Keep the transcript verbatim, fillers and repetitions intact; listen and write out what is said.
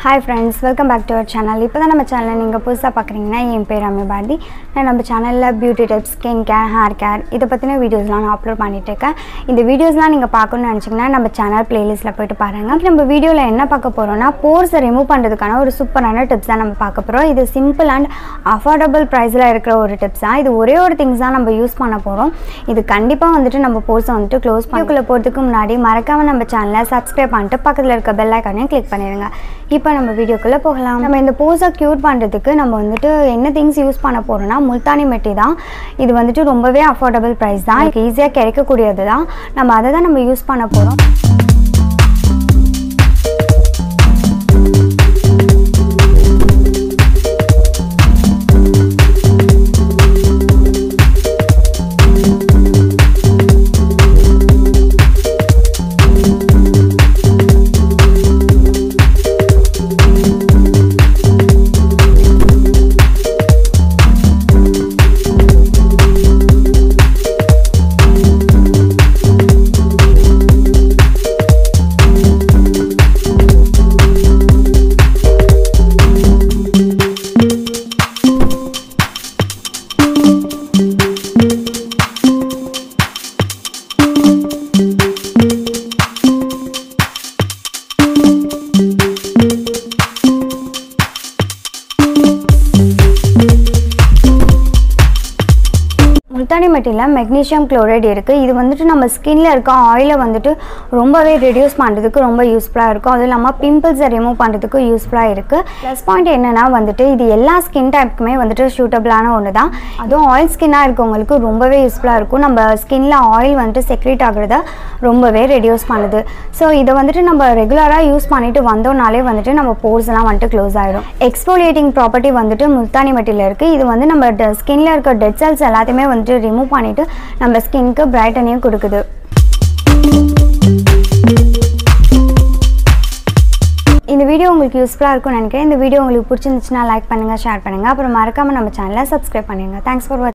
High friends welcome back to our channel इप्पो नम्म channel नींगा पुदुसा पाक्किरींगा एन पेर रम्या पार्टी ना नम्म channel beauty tips skin care hair care इदु पत्तिना वीडियोस ना अपलोड पण्णिट्टु इरुक्केन इंद वीडियोस ना नींगा पाकणुम्नु नेनचिंगा नम्म चैनल प्लेलिस्ट ला पोयिट्टु पारुंगा नम्म वीडियोला एन्ना पाक्क पोरोमना पोर्स रिमूव पण्णदुक्काना ओरु सूपराना टिप्स ना नम्म पाक्क पोरोम इदु सिंपल एंड अफोर्डेबल प्राइस ला इरुक्किरा ओरु टिप्स आ इदु ओरे ओरु थिंग्स आ नम्म यूस पण्ण पोरोम इदु कंडिप्पा वंदिट्टु नम्म पोर्स वंदिट्टु क्लोज पण्णुक्कुल्ल पोरदुक्कु मुन्नाडी मरक्कामा नम्म चैनल सब्सक्राइब पण्णिट्टु पक्कத்துல இருக்க பெல் ஐகானையும் கிளிக் பண்ணிடுங்க இப்போ நம்ம வீடியோக்குள்ள போகலாம் நம்ம இந்த போஸை கியூர் பண்றதுக்கு நம்ம வந்துட்டு என்ன திங்ஸ் யூஸ் பண்ண போறோம்னா முல்தானி மெட்டி தான் இது வந்துட்டு ரொம்பவே அஃபோர்டபிள் பிரைஸ் தான் இது ஈஸியா கிடைக்க கூடியது தான் நம்ம அதை தான் நம்ம யூஸ் பண்ண போறோம் मुल्तानी मट्टील मैग्नीशियम क्लोराइड இது வந்துட்டு நம்ம ஸ்கின்ல இருக்க ஆயில வந்துட்டு ரொம்பவே ரெடியூஸ் பண்றதுக்கு ரொம்ப யூஸ்புல்லா இருக்கும் அதுலமா பிம்பிள்ஸ் ரிமூவ் பண்றதுக்கு யூஸ்புல்லா இருக்கு ப்ளஸ் பாயிண்ட் என்னன்னா வந்துட்டு இது எல்லா ஸ்கின் டைப்புக்குமே வந்துட்டு சூட்டபிளான ஒண்ணு தான் அது ஆயில் ஸ்கின்னா இருக்கவங்களுக்கு ரொம்பவே யூஸ்புல்லா இருக்கும் நம்ம ஸ்கின்ல ஆயில் வந்து செக்ரீட் ஆகுறத ரொம்பவே ரெடியூஸ் பண்ணுது சோ இத வந்துட்டு நம்ம ரெகுலரா யூஸ் பண்ணிட்டு வந்தோம்னாலே வந்துட்டு நம்ம போர்ஸ் எல்லாம் வந்து க்ளோஸ் ஆயிடும் எக்ஸ்ஃபோலியேட்டிங் ப்ராப்பர்ட்டி வந்துட்டு முல்தானி மட்டில இருக்கு இது வந்து நம்ம ஸ்கின்ல இருக்க டெட் செல்ஸ் எல்லாத்தையுமே வந்து remove பண்ணிட்டு நம்ம ஸ்கின்க்கு பிரைட்டனிங் கொடுக்குது இந்த வீடியோ உங்களுக்கு யூஸ்புல்லா இருக்கும்னு நினைக்கிறேன் இந்த வீடியோ உங்களுக்கு பிடிச்சிருந்துச்சுனா லைக் பண்ணுங்க ஷேர் பண்ணுங்க அப்புறம் மறக்காம நம்ம சேனலை சப்ஸ்கிரைப் பண்ணுங்க thanks for watching।